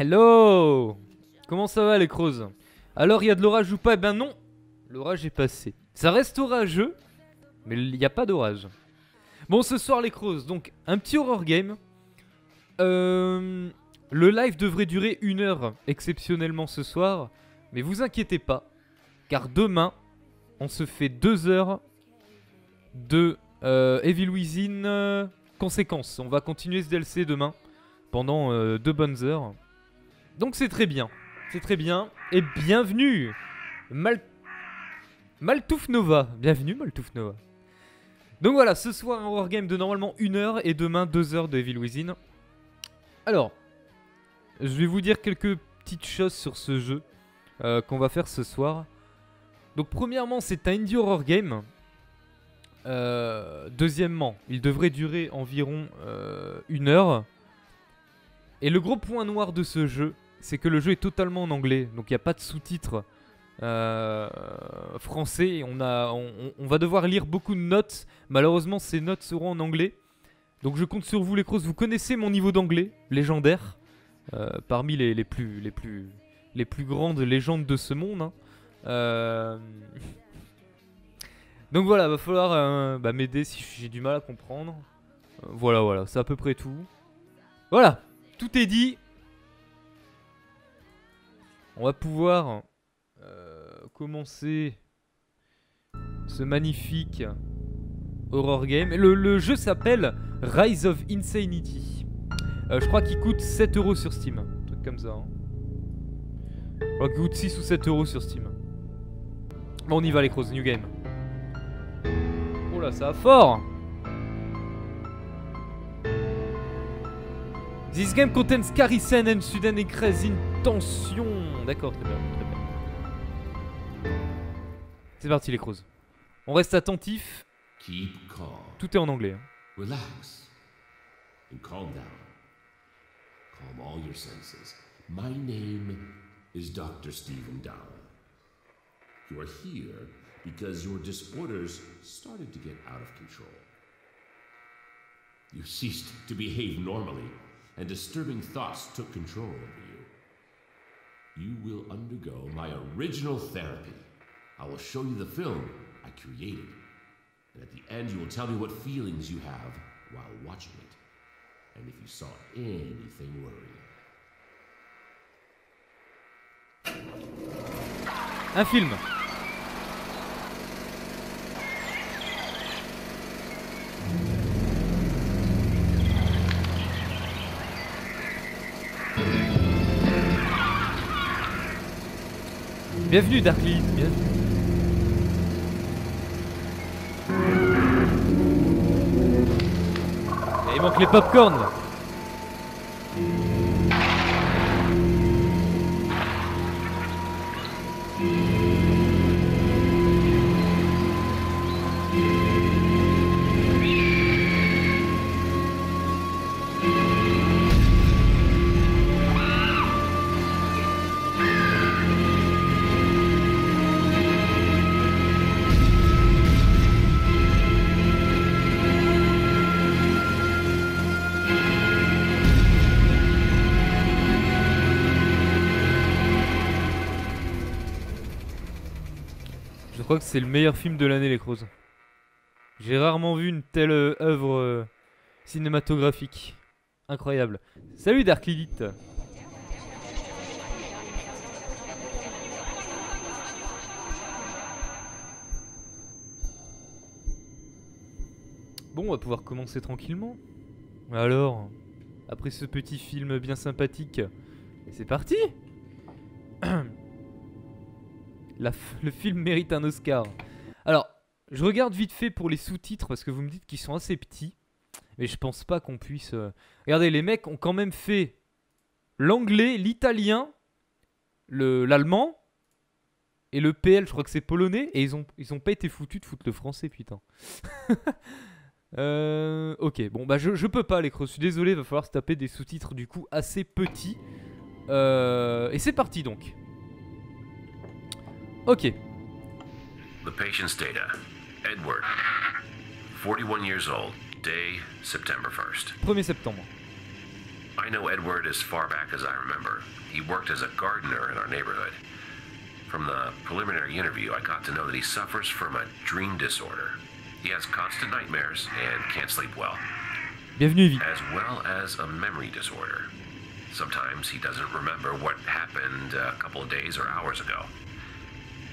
Hello! Comment ça va les Crows? Alors il y a de l'orage ou pas? Eh ben non! L'orage est passé. Ça reste orageux, mais il n'y a pas d'orage. Bon, ce soir les Crows, donc un petit horror game. Le live devrait durer une heure exceptionnellement ce soir. Mais vous inquiétez pas, car demain, on se fait 2 heures de Evil Within conséquence. On va continuer ce DLC demain pendant 2 bonnes heures. Donc c'est très bien, c'est très bien. Et bienvenue Maltouf Nova, bienvenue Maltouf Nova. Donc voilà, ce soir un horror game de normalement 1 heure et demain 2 heures de Evil Within. Alors, je vais vous dire quelques petites choses sur ce jeu qu'on va faire ce soir. Donc premièrement, c'est un indie horror game. Deuxièmement, il devrait durer environ 1 heure. Et le gros point noir de ce jeu, c'est que le jeu est totalement en anglais. Donc il n'y a pas de sous-titres français. On va devoir lire beaucoup de notes. Malheureusement, ces notes seront en anglais. Donc je compte sur vous les Crows. Vous connaissez mon niveau d'anglais légendaire. Parmi les plus grandes légendes de ce monde. Hein. Donc voilà, va falloir m'aider si j'ai du mal à comprendre. Voilà, voilà, c'est à peu près tout. Voilà, tout est dit. On va pouvoir commencer ce magnifique horror game. Le jeu s'appelle Rise of Insanity. Je crois qu'il coûte 7 € sur Steam. Un truc comme ça. Hein. Je crois qu'il coûte 6 ou 7 € sur Steam. Bon, on y va les Crows, new game. Oh là, ça va fort. This game contains scary scenes and sudden increasing tension. D'accord, très bien, très bien. C'est parti les Crows. On reste attentif. Keep calm. Tout est en anglais. Hein. Relax and calm down. Calm all your senses. My name is Dr. Stephen Down. You are here because your disorders started to get out of control. You ceased to behave normally, and disturbing thoughts took control over you. You will undergo my original therapy. I will show you the film I created, and at the end you will tell me what feelings you have while watching it, and if you saw anything worrying. Un film. Bienvenue Darkleaf, bienvenue. Et il manque les pop-corns. Je crois que c'est le meilleur film de l'année, les Crows. J'ai rarement vu une telle œuvre cinématographique. Incroyable. Salut Dark Lilith. Bon, on va pouvoir commencer tranquillement. Alors, après ce petit film bien sympathique, c'est parti. Le film mérite un Oscar. Alors, je regarde vite fait pour les sous-titres parce que vous me dites qu'ils sont assez petits. Mais je pense pas qu'on puisse... Regardez, les mecs ont quand même fait l'anglais, l'italien, l'allemand et le PL, je crois que c'est polonais. Et ils ont pas été foutus de foutre le français, putain. Ok, bon, bah je peux pas les Crows. Je suis désolé, va falloir se taper des sous-titres du coup assez petits. Et c'est parti donc. Okay. The patient's data. Edward, 41 years old, day September 1st. 1er septembre. I I know Edward as far back as I remember. He worked as a gardener in our neighborhood. From the preliminary interview, I got to know that he suffers from a dream disorder. He has constant nightmares and can't sleep well. Bienvenue. As well as a memory disorder. Sometimes he doesn't remember what happened a couple of days or hours ago.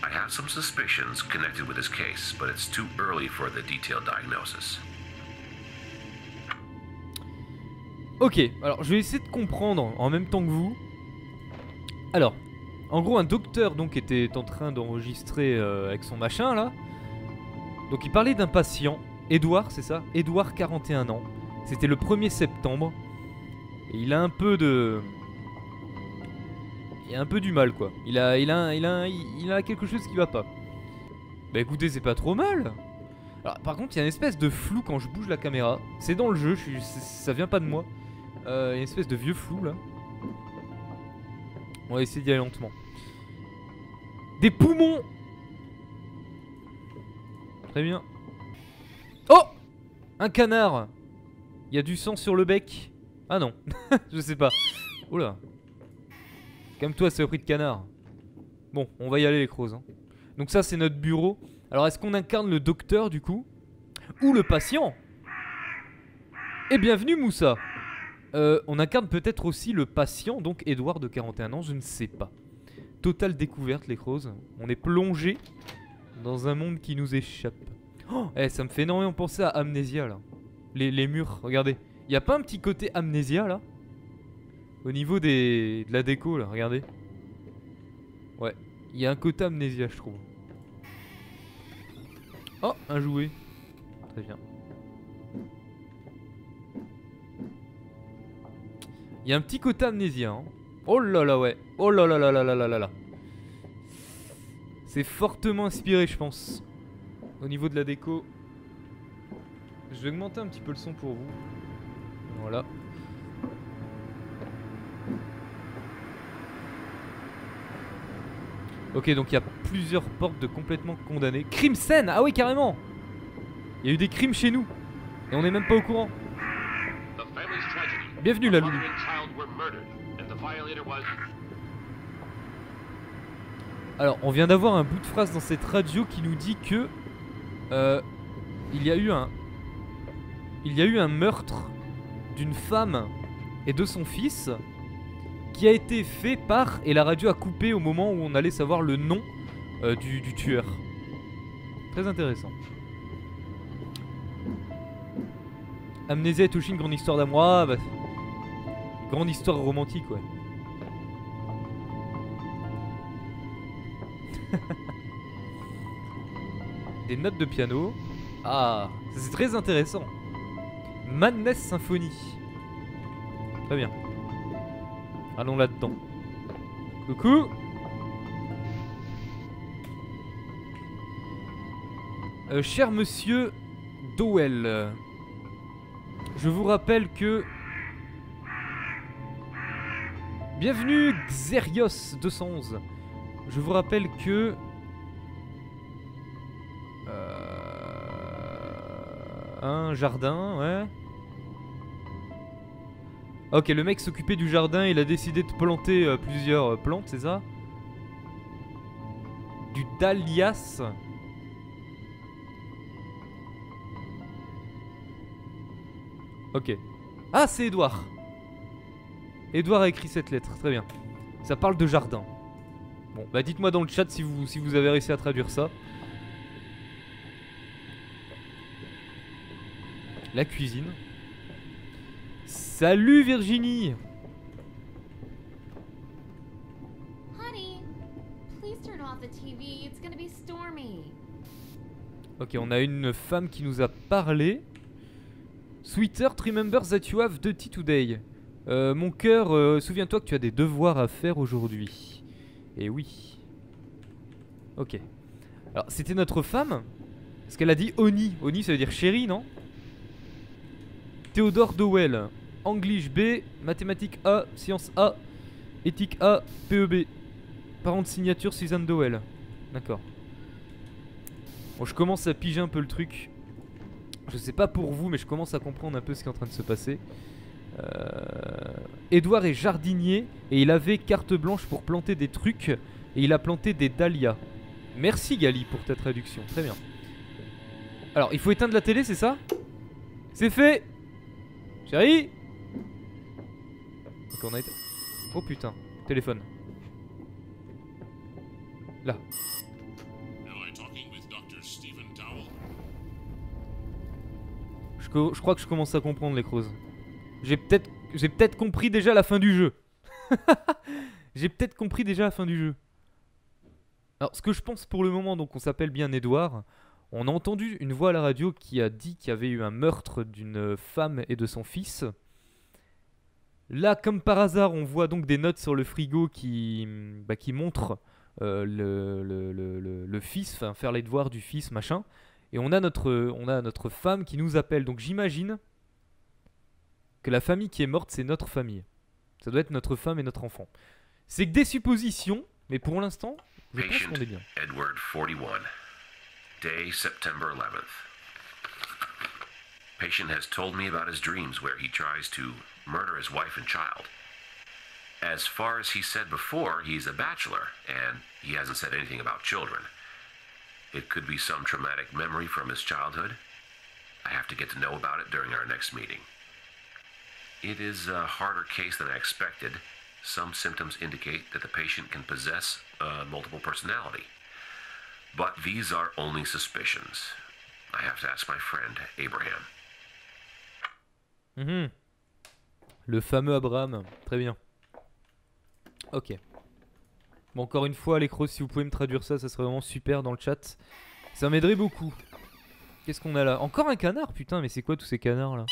I have some suspicions connected with his case, but it's too early for the detailed diagnosis. Ok, alors je vais essayer de comprendre en même temps que vous. Alors, en gros, un docteur donc était en train d'enregistrer avec son machin là. Donc il parlait d'un patient, Edouard, c'est ça? Edouard, 41 ans. C'était le 1er septembre. Et il a un peu de... Il a un peu du mal quoi. Il a quelque chose qui va pas. Bah écoutez, c'est pas trop mal. Alors, par contre, il y a une espèce de flou quand je bouge la caméra. C'est dans le jeu, ça vient pas de moi. Il y a une espèce de vieux flou là. On va essayer d'y aller lentement. Des poumons! Très bien. Oh! Un canard! Il y a du sang sur le bec. Ah non, je sais pas. Oula. Comme toi, c'est le prix de canard. Bon, on va y aller les crocs. Hein. Donc ça, c'est notre bureau. Alors, est-ce qu'on incarne le docteur, du coup? Ou le patient? Et bienvenue, Moussa. On incarne peut-être aussi le patient, donc Edouard de 41 ans, je ne sais pas. Totale découverte, les crocs. On est plongé dans un monde qui nous échappe. Oh, eh, ça me fait énormément penser à Amnésia, là. Les murs, regardez. Y a pas un petit côté Amnésia, là? Au niveau de la déco, là, regardez. Ouais, il y a un côté Amnésia, je trouve. Oh, un jouet. Très bien. Il y a un petit côté Amnésia, hein. Oh là là, ouais. Oh là là là là là là là. C'est fortement inspiré, je pense. Au niveau de la déco. Je vais augmenter un petit peu le son pour vous. Voilà. Ok, donc il y a plusieurs portes de complètement condamnés. Crime saine! Ah oui, carrément! Il y a eu des crimes chez nous. Et on n'est même pas au courant. Bienvenue, la Loulou. Alors, on vient d'avoir un bout de phrase dans cette radio qui nous dit que... Il y a eu un meurtre d'une femme et de son fils... qui a été fait par, et la radio a coupé au moment où on allait savoir le nom du tueur. Très intéressant. Amnésia est aussi une grande histoire d'amour. Ah, bah, grande histoire romantique, ouais. Des notes de piano. Ah, c'est très intéressant. Madness Symphonie. Très bien. Allons là-dedans. Coucou. Cher monsieur Dowell, je vous rappelle que... Bienvenue Xerios 211. Je vous rappelle que... Un jardin, ouais. Ok, le mec s'occupait du jardin, il a décidé de planter plusieurs plantes, c'est ça? Du dahlias. Ok. Ah, c'est Edouard. Edouard a écrit cette lettre, très bien. Ça parle de jardin. Bon, bah dites-moi dans le chat si vous avez réussi à traduire ça. La cuisine. Salut Virginie. Ok, on a une femme qui nous a parlé. Sweetheart, remember that you have duty today. Mon cœur, souviens-toi que tu as des devoirs à faire aujourd'hui. Et oui. Ok. Alors, c'était notre femme. Parce qu'elle a dit Oni. Oni, ça veut dire chérie, non? Theodore Dowell. English B, mathématiques A, sciences A, éthique A, PEB. Parent de signature Suzanne Dowell. D'accord. Bon, je commence à piger un peu le truc. Je sais pas pour vous, mais je commence à comprendre un peu ce qui est en train de se passer. Edouard est jardinier et il avait carte blanche pour planter des trucs et il a planté des dahlias. Merci Gali pour ta traduction, très bien. Alors il faut éteindre la télé, c'est ça? C'est fait. Chérie. Donc on a été... Oh putain, téléphone. Là. Je crois que je commence à comprendre les crozes. J'ai peut-être compris déjà la fin du jeu. J'ai peut-être compris déjà la fin du jeu. Alors ce que je pense pour le moment, donc on s'appelle bien Edouard. On a entendu une voix à la radio qui a dit qu'il y avait eu un meurtre d'une femme et de son fils. Là, comme par hasard, on voit donc des notes sur le frigo qui montrent le fils, enfin faire les devoirs du fils, machin. Et on a notre femme qui nous appelle. Donc j'imagine que la famille qui est morte, c'est notre famille. Ça doit être notre femme et notre enfant. C'est que des suppositions, mais pour l'instant, je pense qu'on est bien. Edward 41. Day September 11th. Patient has told me about his dreams where he tries to murder his wife and child. As far as he said before, he's a bachelor and he hasn't said anything about children. It could be some traumatic memory from his childhood. I have to get to know about it during our next meeting. It is a harder case than I expected. Some symptoms indicate that the patient can possess multiple personality. But these are only suspicions. I have to ask my friend Abraham. Le fameux Abraham, très bien. Ok. Bon, encore une fois, les crocs, si vous pouvez me traduire ça, ça serait vraiment super dans le chat. Ça m'aiderait beaucoup. Qu'est-ce qu'on a là? Encore un canard, putain, mais c'est quoi tous ces canards là?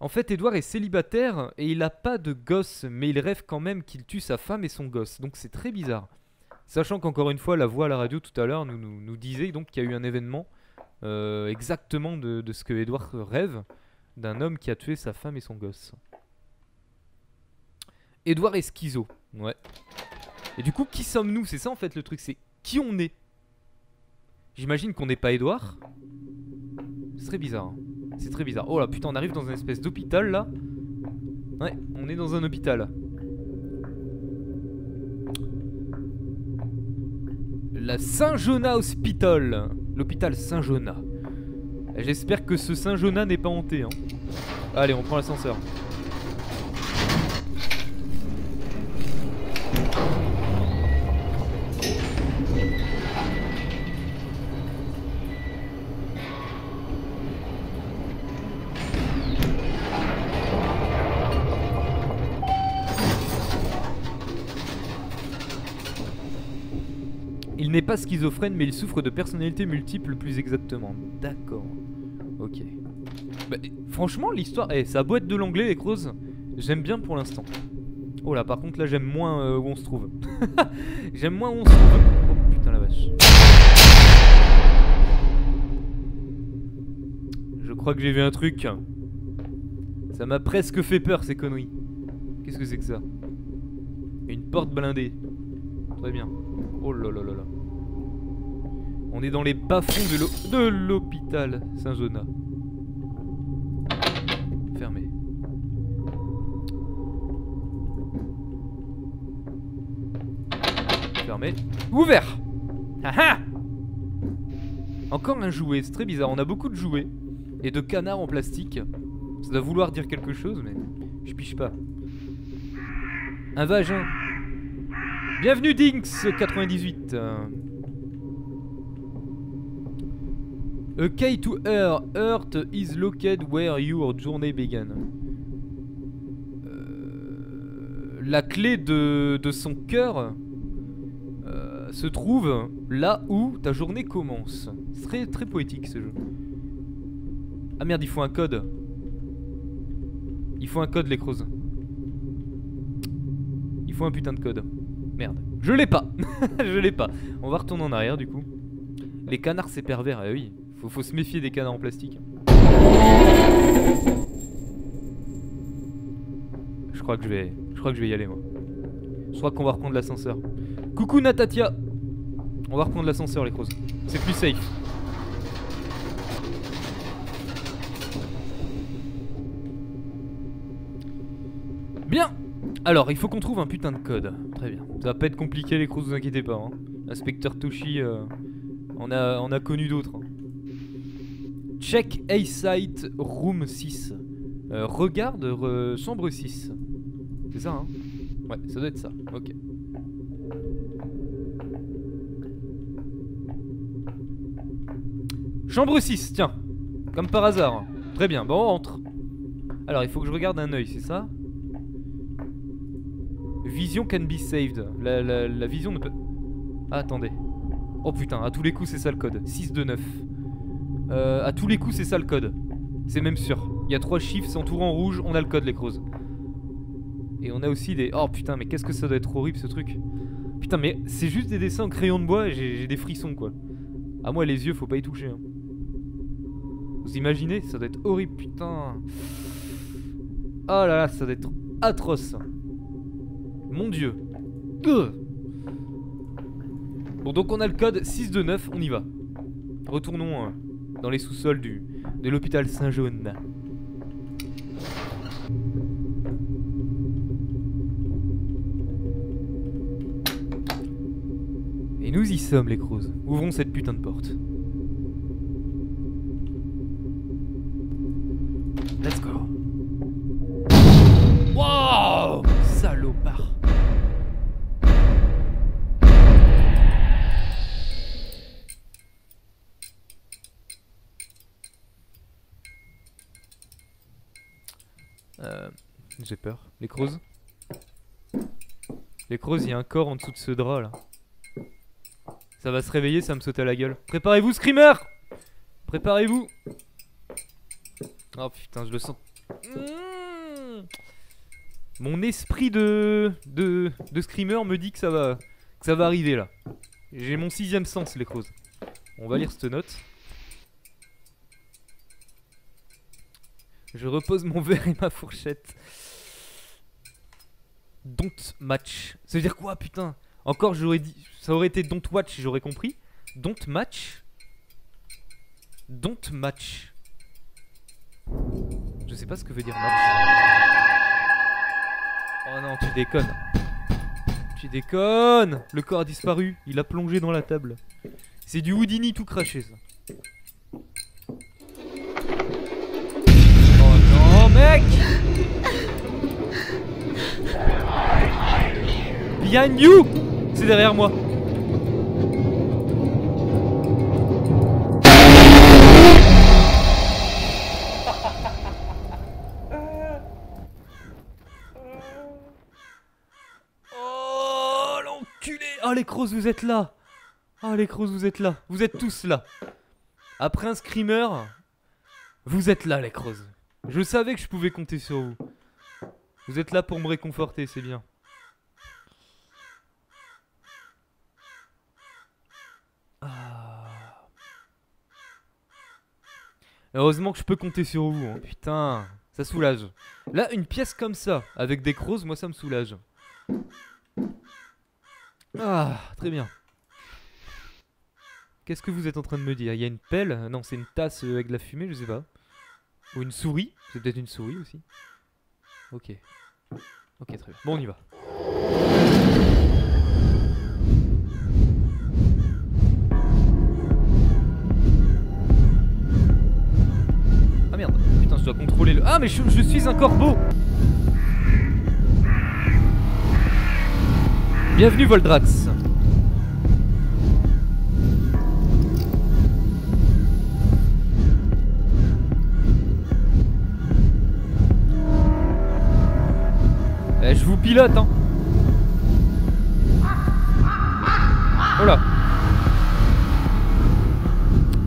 En fait, Edouard est célibataire et il n'a pas de gosse, mais il rêve quand même qu'il tue sa femme et son gosse. Donc c'est très bizarre. Sachant qu'encore une fois, la voix à la radio tout à l'heure nous disait donc qu'il y a eu un événement exactement de ce que Edouard rêve, d'un homme qui a tué sa femme et son gosse. Edouard est schizo, ouais. Et du coup, qui sommes-nous? C'est ça en fait le truc, c'est qui on est. J'imagine qu'on n'est pas Edouard. Ce serait bizarre, hein. C'est très bizarre. Oh là putain, on arrive dans une espèce d'hôpital là. Ouais, on est dans un hôpital. La Saint-Jonas Hospital. L'hôpital Saint-Jonas. J'espère que ce Saint-Jonas n'est pas hanté, hein. Allez, on prend l'ascenseur. Il n'est pas schizophrène, mais il souffre de personnalités multiples, plus exactement. D'accord. Ok. Bah, franchement, l'histoire... Eh, ça a beau être de l'anglais, les crozes. J'aime bien pour l'instant. Oh là, par contre, là, j'aime moins où on se trouve. J'aime moins où on se trouve. Oh, putain, la vache. Je crois que j'ai vu un truc. Ça m'a presque fait peur, ces conneries. Qu'est-ce que c'est que ça? Une porte blindée. Très bien. Oh là là là là. On est dans les bas-fonds de l'hôpital Saint-Jonas. Fermé. Fermé. Ouvert. Haha. Encore un jouet, c'est très bizarre. On a beaucoup de jouets et de canards en plastique. Ça doit vouloir dire quelque chose, mais je piche pas. Un vagin. Bienvenue Dinx 98. A key to Earth is located where your journey began. La clé de son cœur se trouve là où ta journée commence. C'est très, très poétique ce jeu. Ah merde, il faut un code. Il faut un code, les crozes. Il faut un putain de code. Merde. Je l'ai pas. Je l'ai pas. On va retourner en arrière du coup. Les canards c'est pervers, eh oui. Faut se méfier des canards en plastique. Je crois que je vais y aller moi. Je crois qu'on va reprendre l'ascenseur. Coucou Natatia. On va reprendre l'ascenseur les crozes. C'est plus safe. Alors, il faut qu'on trouve un putain de code. Très bien. Ça va pas être compliqué, les crocs, vous inquiétez pas. Hein. Inspecteur Toshi, on a connu d'autres. Hein. Check A-Site Room 6. Regarde Chambre 6. C'est ça, hein? Ouais, ça doit être ça. Ok. Chambre 6, tiens. Comme par hasard. Très bien, bon, on rentre. Alors, il faut que je regarde un œil, c'est ça? Vision can be saved. La vision ne peut... Ah, attendez. Oh putain, à tous les coups, c'est ça le code. 629. À tous les coups, c'est ça le code. C'est même sûr. Il y a 3 chiffres, c'est entouré en rouge, on a le code, les crocs. Et on a aussi des... Oh putain, mais qu'est-ce que ça doit être horrible, ce truc. Putain, mais c'est juste des dessins en crayon de bois et j'ai des frissons, quoi. Ah, moi, les yeux, faut pas y toucher, hein. Vous imaginez? Ça doit être horrible, putain. Oh là là, ça doit être atroce. Mon dieu. Bon, donc on a le code 629, on y va. Retournons dans les sous-sols de l'hôpital Saint-Jonas. Et nous y sommes, les crocs. Ouvrons cette putain de porte. Let's go. Wow, salopard. J'ai peur. Les crocs. Les crocs, il y a un corps en dessous de ce drap là. Ça va se réveiller, ça va me sauter à la gueule. Préparez-vous, screamer. Préparez-vous. Oh putain, je le sens. Mon esprit de screamer me dit que ça va arriver là. J'ai mon 6e sens, les crocs. On va lire cette note. Je repose mon verre et ma fourchette. Don't match. Ça veut dire quoi, putain? Encore, j'aurais dit... Ça aurait été don't watch, j'aurais compris. Don't match. Don't match. Je sais pas ce que veut dire match. Oh non, tu déconnes. Tu déconnes. Le corps a disparu. Il a plongé dans la table. C'est du Houdini tout craché, ça. Oh non, mec. Behind you. C'est derrière moi. Ah, les crocs, vous êtes là. Ah, les crocs, vous êtes là. Vous êtes tous là. Après un screamer, vous êtes là, les crocs. Je savais que je pouvais compter sur vous. Vous êtes là pour me réconforter, c'est bien. Ah. Heureusement que je peux compter sur vous, hein. Putain, ça soulage. Là, une pièce comme ça, avec des crocs, moi, ça me soulage. Ah, très bien. Qu'est-ce que vous êtes en train de me dire? Il y a une pelle? Non, c'est une tasse avec de la fumée, je sais pas. Ou une souris? C'est peut-être une souris aussi. Ok. Ok, très bien. Bon, on y va. Ah merde, putain, je dois contrôler le... Ah, mais je suis un corbeau! Bienvenue Voldrats. Je vous pilote, hein. Oh là.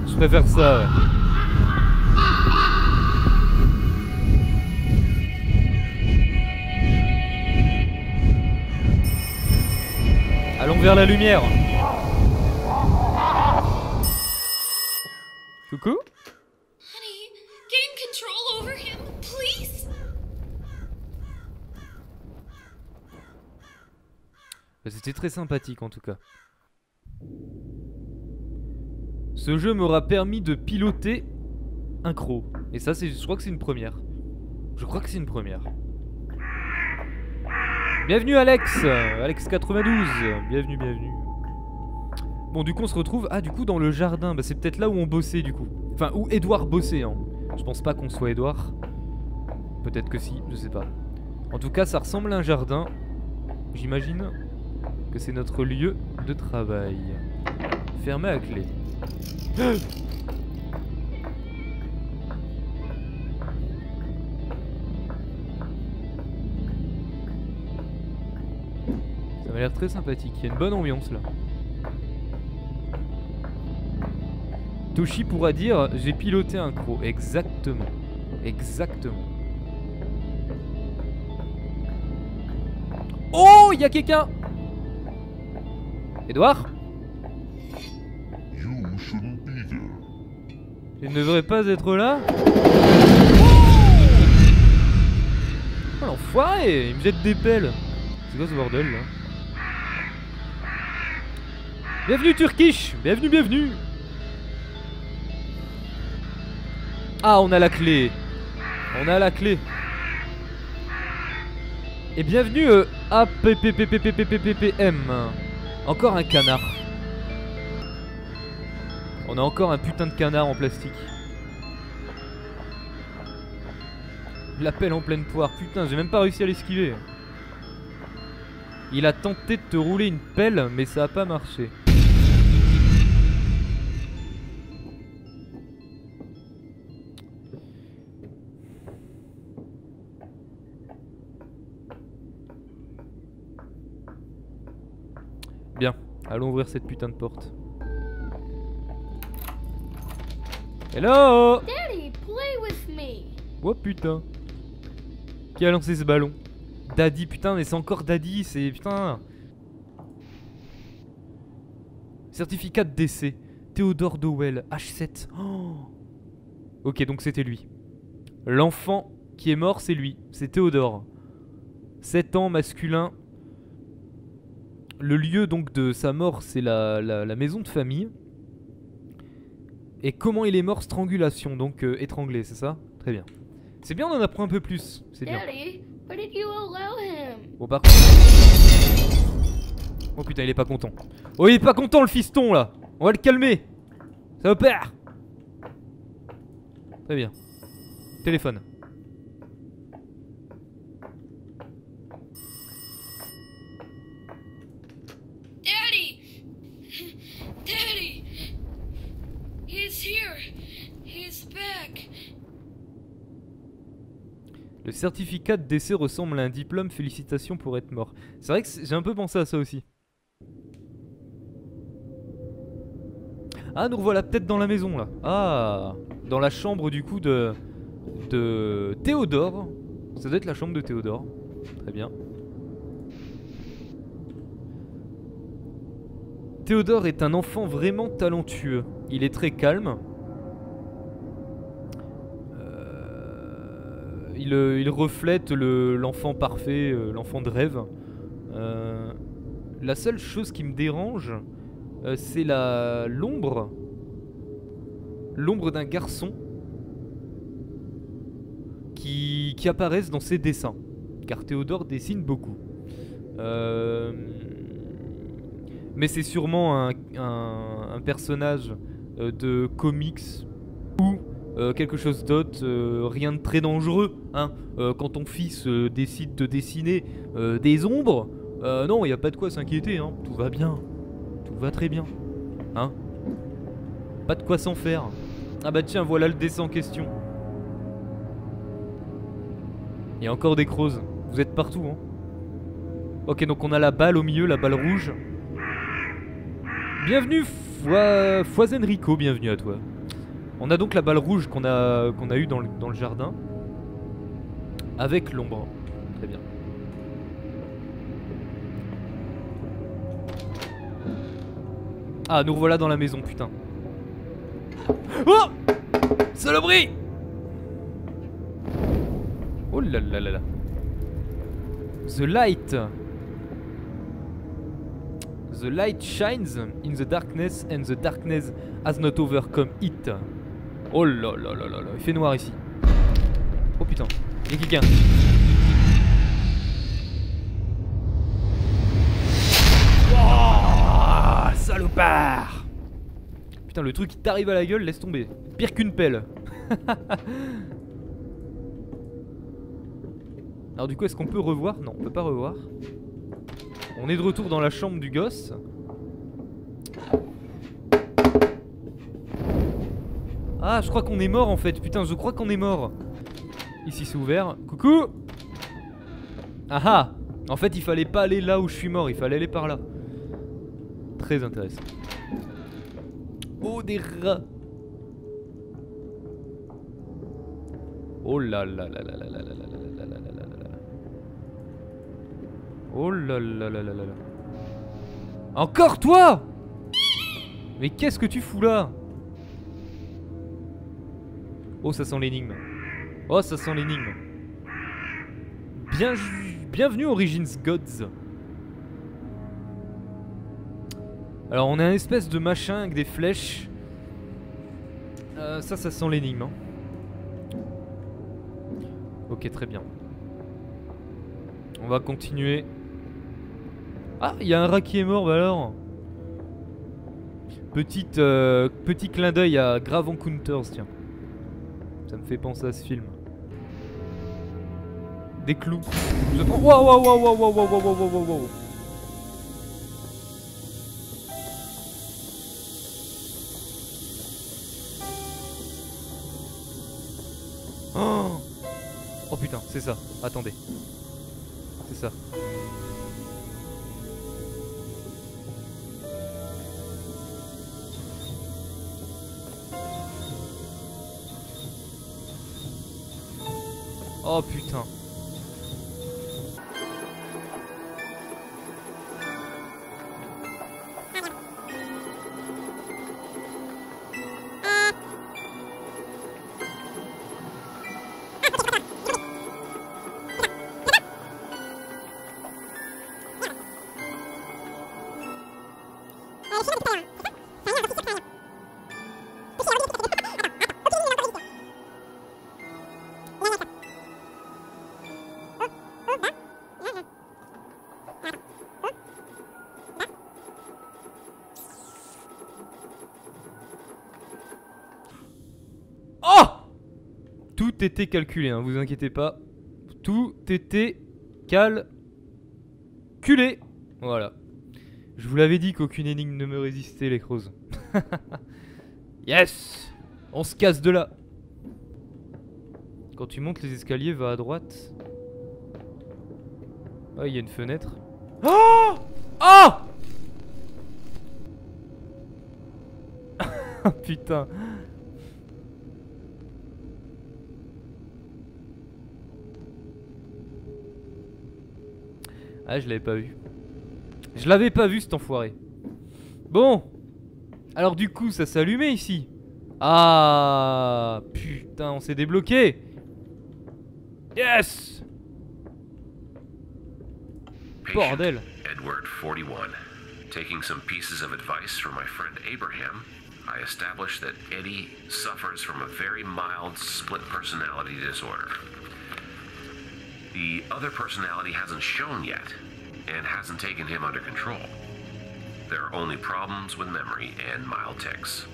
Je préfère ça. Ouais. Allons vers la lumière. Coucou. Honey, gain control over him, please. C'était très sympathique en tout cas. Ce jeu m'aura permis de piloter un croc. Et ça, je crois que c'est une première. Je crois que c'est une première. Bienvenue Alex, Alex92, bienvenue. Bon, du coup on se retrouve, ah du coup dans le jardin, bah c'est peut-être là où on bossait du coup. Enfin, où Edouard bossait, hein. Je pense pas qu'on soit Edouard. Peut-être que si, je sais pas. En tout cas, ça ressemble à un jardin. J'imagine que c'est notre lieu de travail. Fermé à clé. Ça m'a l'air très sympathique, il y a une bonne ambiance là. Toshi pourra dire, j'ai piloté un croc. Exactement. Exactement. Oh, il y a quelqu'un. Edouard, il ne devrait pas être là. Oh l'enfoiré, il me jette des pelles. C'est quoi ce bordel là? Bienvenue Turkish, bienvenue. Ah, on a la clé. Et bienvenue à PPPPPPPPM. Encore un canard. On a encore un putain de canard en plastique. La pelle en pleine poire. Putain, j'ai même pas réussi à l'esquiver. Il a tenté de te rouler une pelle, mais ça a pas marché. Bien, allons ouvrir cette putain de porte. Hello! Daddy, play with me. Oh putain! Qui a lancé ce ballon? Daddy, putain, mais c'est encore Daddy, c'est putain! Certificat de décès. Theodore Dowell, H7. Oh. Ok, donc c'était lui. L'enfant qui est mort, c'est lui. C'est Theodore. 7 ans, masculin. Le lieu donc de sa mort, c'est la maison de famille. Et comment il est mort? Strangulation, donc étranglé, c'est ça? Très bien. C'est bien, on en apprend un peu plus. C'est bien. Bon, par contre... Oh putain, il est pas content. Oh, il est pas content le fiston là. On va le calmer. Ça opère. Très bien. Téléphone. Le certificat de décès ressemble à un diplôme, félicitations pour être mort. C'est vrai que j'ai un peu pensé à ça aussi. Ah, nous revoilà peut-être dans la maison là. Ah, dans la chambre du coup de Théodore. Ça doit être la chambre de Théodore. Très bien. Théodore est un enfant vraiment talentueux. Il est très calme. Il reflète l'enfant parfait, l'enfant de rêve. La seule chose qui me dérange, c'est l'ombre. L'ombre d'un garçon qui apparaissent dans ses dessins. Car Théodore dessine beaucoup. Mais c'est sûrement un personnage de comics ou... quelque chose d'autre, rien de très dangereux, hein. Quand ton fils décide de dessiner des ombres, non, il n'y a pas de quoi s'inquiéter, hein. Tout va bien, tout va très bien, hein. Pas de quoi s'en faire. Ah bah tiens, voilà le dessin en question. Il y a encore des crozes, vous êtes partout, hein. Ok, donc on a la balle au milieu, la balle rouge. Bienvenue Foisenrico, bienvenue à toi. On a donc la balle rouge qu'on a eue dans le jardin. Avec l'ombre. Très bien. Ah, nous revoilà dans la maison, putain. Oh, saloperie. Oh là là là là. The light. The light shines in the darkness and the darkness has not overcome it. Oh là là là là là, il fait noir ici. Oh putain, il y a quelqu'un. salopard! Putain, le truc qui t'arrive à la gueule, laisse tomber. Pire qu'une pelle. Alors du coup, est-ce qu'on peut revoir? Non, on peut pas revoir. On est de retour dans la chambre du gosse. Ah, je crois qu'on est mort en fait. Putain, je crois qu'on est mort. Ici, c'est ouvert. Coucou! Ah ah! En fait, il fallait pas aller là où je suis mort, il fallait aller par là. Très intéressant. Oh, des rats! Oh là là là là là là là là là là là là. Oh là là là là là là. Encore toi! Mais qu'est-ce que tu fous là? Oh, ça sent l'énigme. Oh, ça sent l'énigme. Bienvenue Origins Gods. Alors on a un espèce de machin avec des flèches. Ça sent l'énigme. Hein. Ok, très bien. On va continuer. Ah, il y a un rat qui est mort, bah alors. Petit clin d'œil à Grave Encounters, tiens. Ça me fait penser à ce film. Des clous. Je prends. Waouh, waouh, waouh, waouh, waouh, waouh, waouh, waouh, waouh. Oh putain, c'est ça. Attendez. C'est ça. Oh putain. Tout était calculé, hein, vous inquiétez pas. Tout était calculé. Voilà. Je vous l'avais dit qu'aucune énigme ne me résistait, les crozes. Yes! On se casse de là. Quand tu montes les escaliers, va à droite. Ah, il y a une fenêtre. Oh! Oh! Putain. Ah, je l'avais pas vu. Je l'avais pas vu cet enfoiré. Bon. Alors du coup, ça s'est allumé ici. Ah putain, on s'est débloqué. Yes. Bordel. Edward 41. Taking some pieces of advice from my friend Abraham, I established that Eddie suffers from a very mild split personality disorder. The other personality hasn't shown yet, and hasn't taken him under control. There are only problems with memory and mild tics.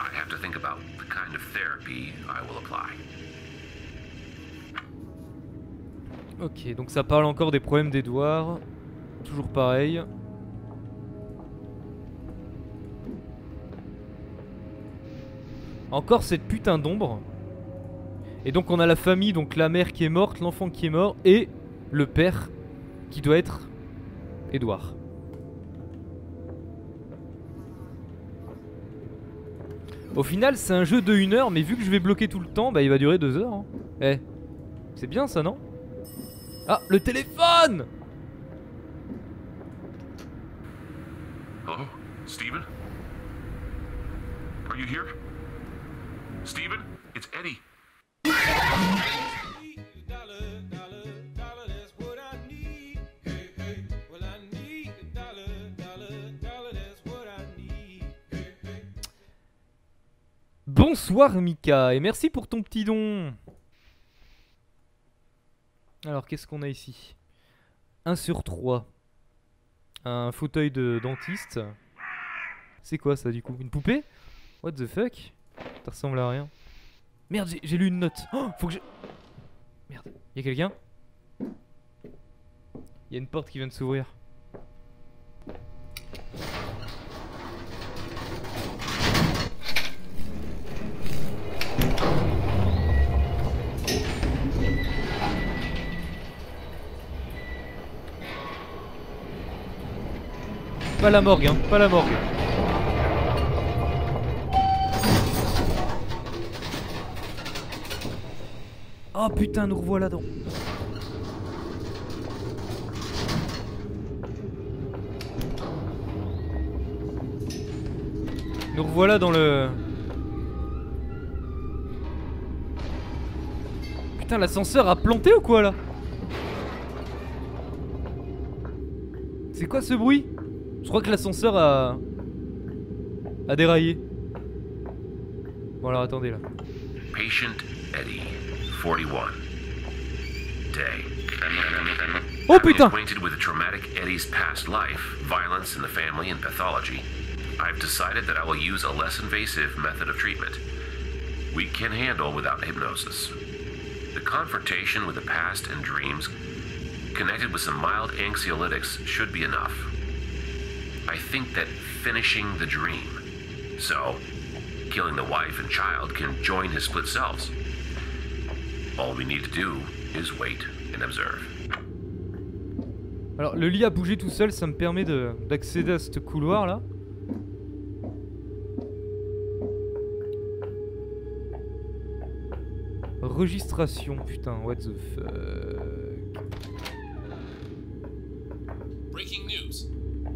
I have to think about the kind of therapy I will apply. Ok, donc ça parle encore des problèmes d'Edward. Toujours pareil. Encore cette putain d'ombre. Et donc on a la famille, donc la mère qui est morte, l'enfant qui est mort et le père qui doit être Edward. Au final c'est un jeu de 1 heure mais vu que je vais bloquer tout le temps, bah il va durer 2 heures. Hein. Eh, c'est bien ça non? Ah, le téléphone! Hello, Stephen? Are you here? Stephen, it's Eddie. Bonsoir Mika et merci pour ton petit don. Alors qu'est-ce qu'on a ici? 1 sur 3. Un fauteuil de dentiste. C'est quoi ça du coup? Une poupée? What the fuck? Ça ressemble à rien. Merde, j'ai lu une note. Oh, faut que je... Merde, y'a quelqu'un? Y'a une porte qui vient de s'ouvrir. Pas la morgue, hein, pas la morgue. Oh putain, nous revoilà donc. Nous revoilà dans le... Putain, l'ascenseur a planté ou quoi là? C'est quoi ce bruit? Je crois que l'ascenseur a déraillé. Bon alors attendez là. Patient Eddie, 41. Day. Oh putain! Acquainted with a traumatic Eddie's past life, violence in the family and pathology. I've decided that I will use a less invasive method of treatment we can handle without hypnosis. The confrontation with the past and dreams connected with some mild anxiolytics should be enough. I think that finishing the dream, so killing the wife and child, can join his split selves. All we need to do is wait and observe. Alors le lit a bougé tout seul, ça me permet d'accéder à ce couloir là. Registration, putain, what the fuck. Breaking news.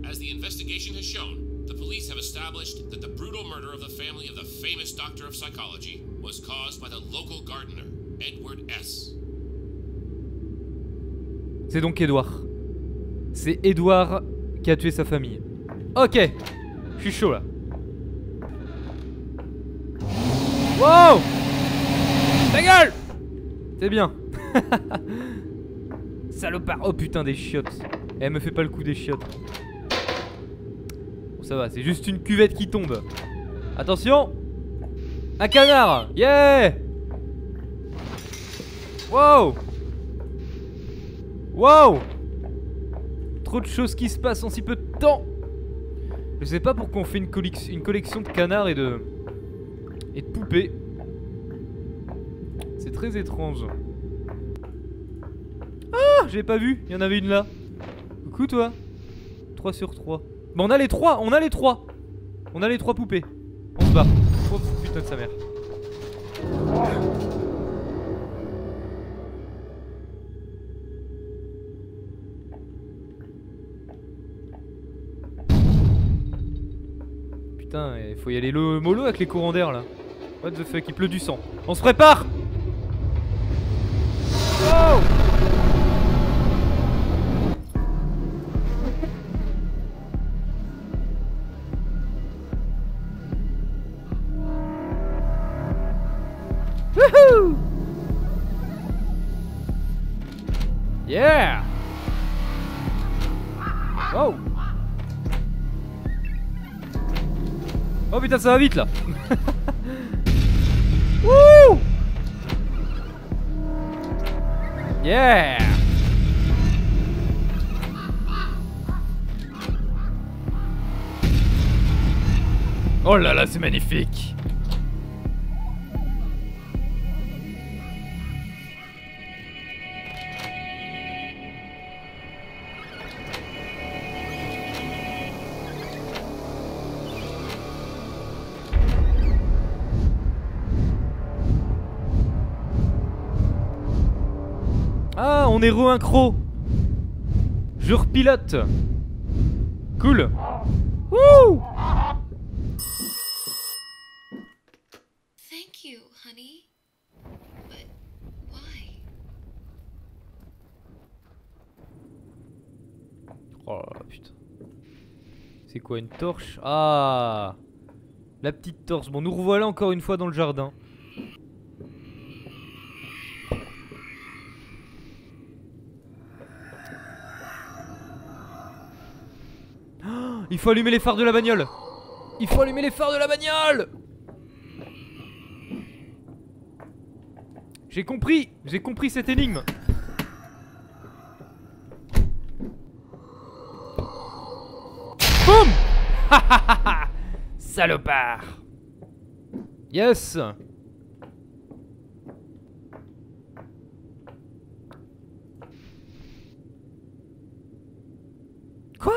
As the investigation has shown, the police have established that the brutal murder of the family of the famous doctor of psychology was caused by the local gardener, Edward S. C'est donc Edward. C'est Edward qui a tué sa famille. Ok, je suis chaud là. Wow! Ta gueule! C'est bien. Salopard. Oh putain, des chiottes. Elle me fait pas le coup des chiottes. Bon ça va, c'est juste une cuvette qui tombe. Attention. Un canard. Yeah. Wow. Wow. Trop de choses qui se passent en si peu de temps. Je sais pas pourquoi on fait une collection de canards et de poupées. C'est très étrange. Ah, j'ai pas vu, il y en avait une là. Coucou toi. 3 sur 3. Bah on a les 3, on a les 3. On a les 3 poupées. On se barre. Oh putain de sa mère. Putain, il faut y aller le mollo avec les courants d'air là. What the fuck, il pleut du sang. On se prépare. Wow. Woohoo. Yeah. Wow. Oh putain, ça va vite là. Wouh. Yeah. Oh là là, c'est magnifique. On est re-incro. Je repilote. Cool. Wouh. Thank you, honey. But why? Oh putain. C'est quoi une torche? Ah, la petite torche. Bon, nous revoilà encore une fois dans le jardin. Il faut allumer les phares de la bagnole. Il faut allumer les phares de la bagnole. J'ai compris cette énigme. Boum. Salopard. Yes. Quoi?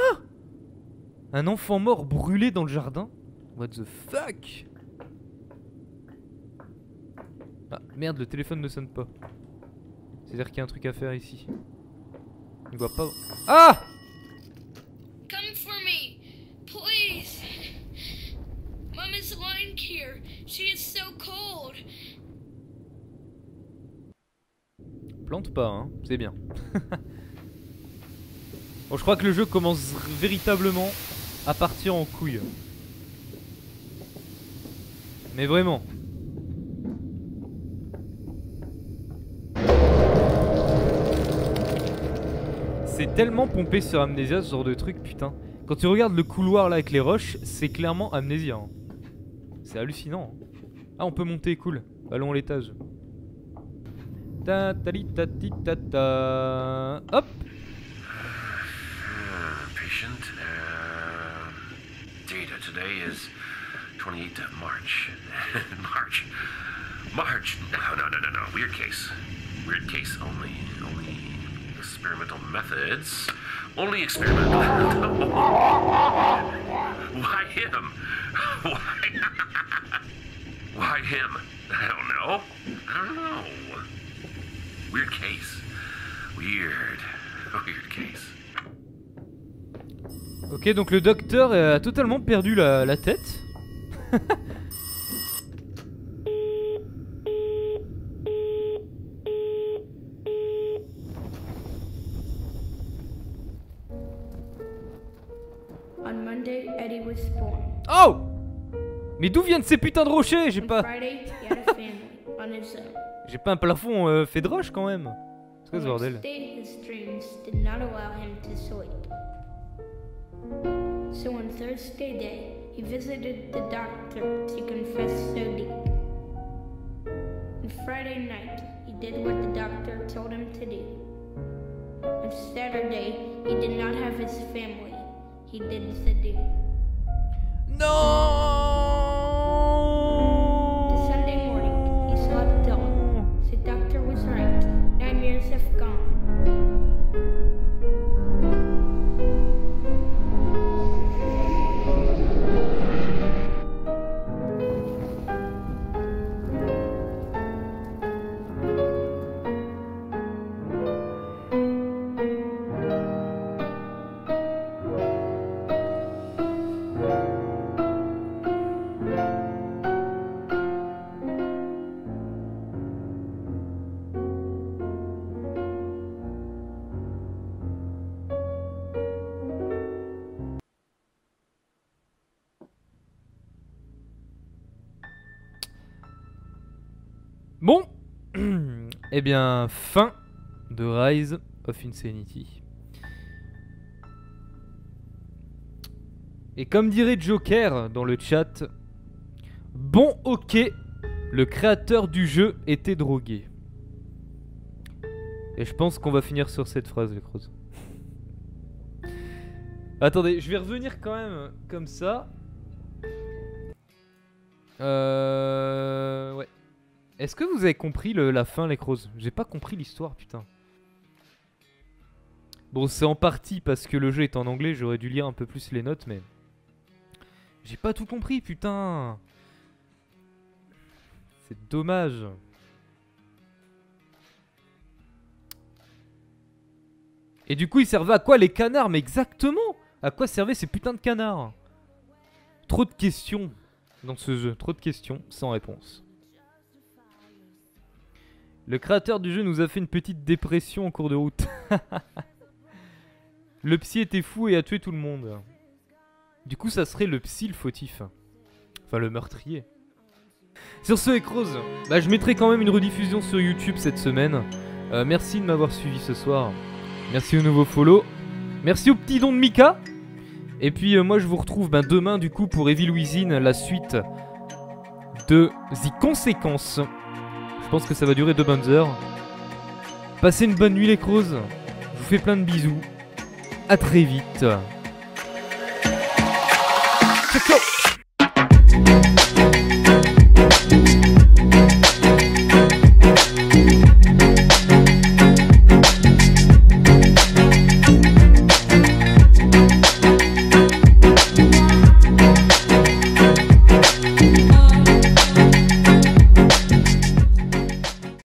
Un enfant mort brûlé dans le jardin? What the fuck? Ah merde, le téléphone ne sonne pas. C'est-à-dire qu'il y a un truc à faire ici. Il voit pas. Ah! Come for me, please. Mom is lying here. She is so cold. Plante pas, hein. C'est bien. Bon, je crois que le jeu commence véritablement à partir en couille. Mais vraiment. C'est tellement pompé sur Amnésia ce genre de truc, putain. Quand tu regardes le couloir là avec les roches, c'est clairement Amnésia. Hein. C'est hallucinant. Hein. Ah, on peut monter, cool. Allons à l'étage. Ta ta li ta ti ta ta. Hop! Data today is 28th of March. March. No. Weird case. Weird case only. Only experimental methods. Only experimental. Why him? Why? Why him? I don't know. Weird case. Weird case. Ok, donc le docteur a totalement perdu la tête. On Monday, Eddie was born. Oh! Mais d'où viennent ces putains de rochers? J'ai pas... J'ai pas un plafond fait de roche quand même. C'est quoi ce bordel? So on Thursday day, he visited the doctor to confess so deep. On Friday night, he did what the doctor told him to do. On Saturday, he did not have his family. He did the do. No! The Sunday morning, he slept dull. The doctor was right. Nightmares have gone. Bon, eh bien, fin de Rise of Insanity. Et comme dirait Joker dans le chat, bon ok, le créateur du jeu était drogué. Et je pense qu'on va finir sur cette phrase, les Crocs. Attendez, je vais revenir quand même comme ça. Ouais. Est-ce que vous avez compris la fin, les Crocs? J'ai pas compris l'histoire, putain. Bon, c'est en partie parce que le jeu est en anglais, j'aurais dû lire un peu plus les notes, mais... J'ai pas tout compris, putain. C'est dommage. Et du coup, ils servaient à quoi les canards? Mais exactement! À quoi servaient ces putains de canards? Trop de questions dans ce jeu, trop de questions sans réponse. Le créateur du jeu nous a fait une petite dépression en cours de route. Le psy était fou et a tué tout le monde. Du coup, ça serait le psy le fautif. Enfin, le meurtrier. Sur ce, Crocs, bah, je mettrai quand même une rediffusion sur YouTube cette semaine. Merci de m'avoir suivi ce soir. Merci aux nouveaux follow. Merci au petit don de Mika. Et puis moi je vous retrouve demain du coup pour Evil Within, la suite de The Consequences. Je pense que ça va durer 2 bonnes heures. Passez une bonne nuit les crozes. Je vous fais plein de bisous. À très vite. Ciao ciao.